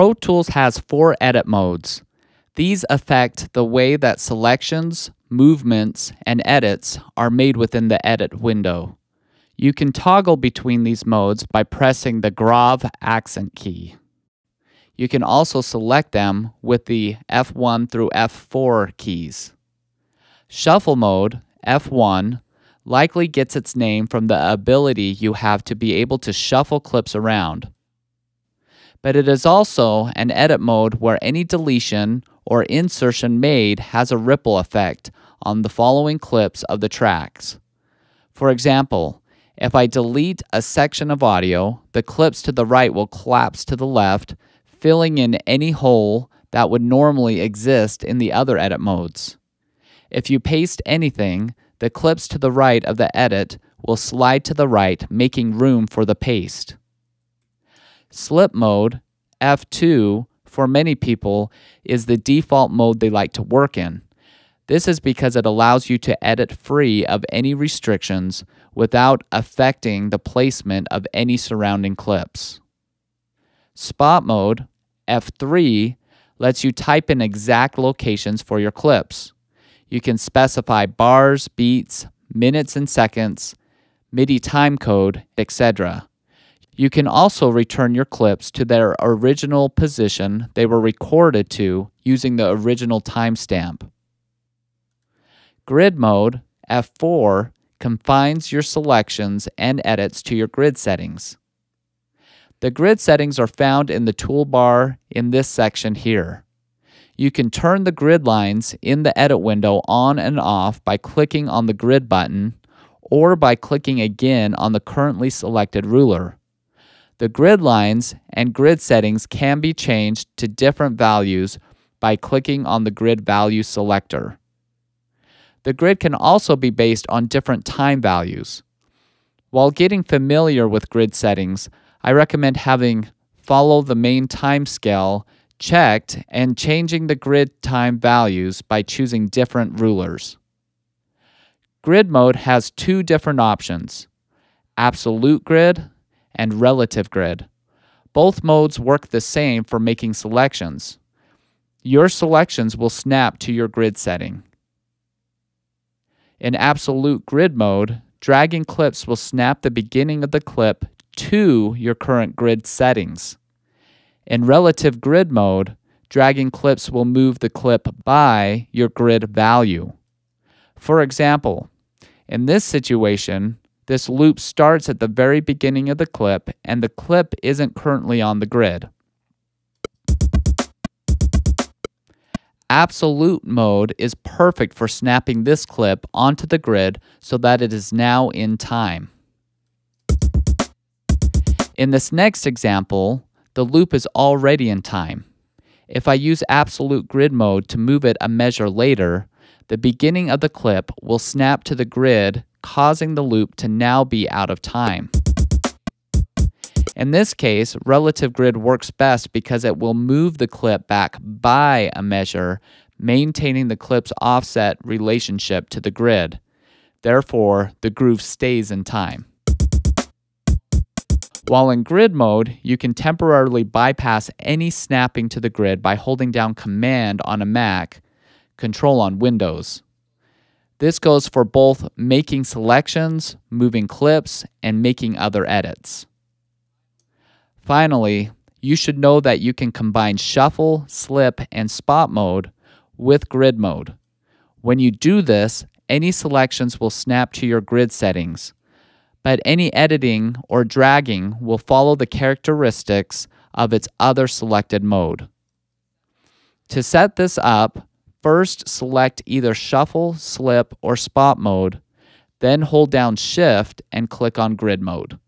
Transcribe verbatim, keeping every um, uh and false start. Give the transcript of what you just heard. Pro Tools has four edit modes. These affect the way that selections, movements, and edits are made within the edit window. You can toggle between these modes by pressing the Grave accent key. You can also select them with the F one through F four keys. Shuffle mode, F one, likely gets its name from the ability you have to be able to shuffle clips around. But it is also an edit mode where any deletion or insertion made has a ripple effect on the following clips of the tracks. For example, if I delete a section of audio, the clips to the right will collapse to the left, filling in any hole that would normally exist in the other edit modes. If you paste anything, the clips to the right of the edit will slide to the right, making room for the paste. Slip mode, F two, for many people, is the default mode they like to work in. This is because it allows you to edit free of any restrictions without affecting the placement of any surrounding clips. Spot mode, F three, lets you type in exact locations for your clips. You can specify bars, beats, minutes and seconds, MIDI timecode, et cetera. You can also return your clips to their original position they were recorded to using the original timestamp. Grid mode, F four, confines your selections and edits to your grid settings. The grid settings are found in the toolbar in this section here. You can turn the grid lines in the edit window on and off by clicking on the grid button or by clicking again on the currently selected ruler. The grid lines and grid settings can be changed to different values by clicking on the grid value selector. The grid can also be based on different time values. While getting familiar with grid settings, I recommend having follow the main time scale checked and changing the grid time values by choosing different rulers. Grid mode has two different options, absolute grid and relative grid. Both modes work the same for making selections. Your selections will snap to your grid setting. In absolute grid mode, dragging clips will snap the beginning of the clip to your current grid settings. In relative grid mode, dragging clips will move the clip by your grid value. For example, in this situation, this loop starts at the very beginning of the clip, and the clip isn't currently on the grid. Absolute mode is perfect for snapping this clip onto the grid so that it is now in time. In this next example, the loop is already in time. If I use absolute grid mode to move it a measure later, the beginning of the clip will snap to the grid, causing the loop to now be out of time. In this case, relative grid works best because it will move the clip back by a measure, maintaining the clip's offset relationship to the grid. Therefore, the groove stays in time. While in grid mode, you can temporarily bypass any snapping to the grid by holding down Command on a Mac, Control on Windows. This goes for both making selections, moving clips, and making other edits. Finally, you should know that you can combine Shuffle, Slip, and Spot mode with Grid mode. When you do this, any selections will snap to your grid settings, but any editing or dragging will follow the characteristics of its other selected mode. To set this up, first, select either Shuffle, Slip, or Spot mode, then hold down Shift and click on Grid mode.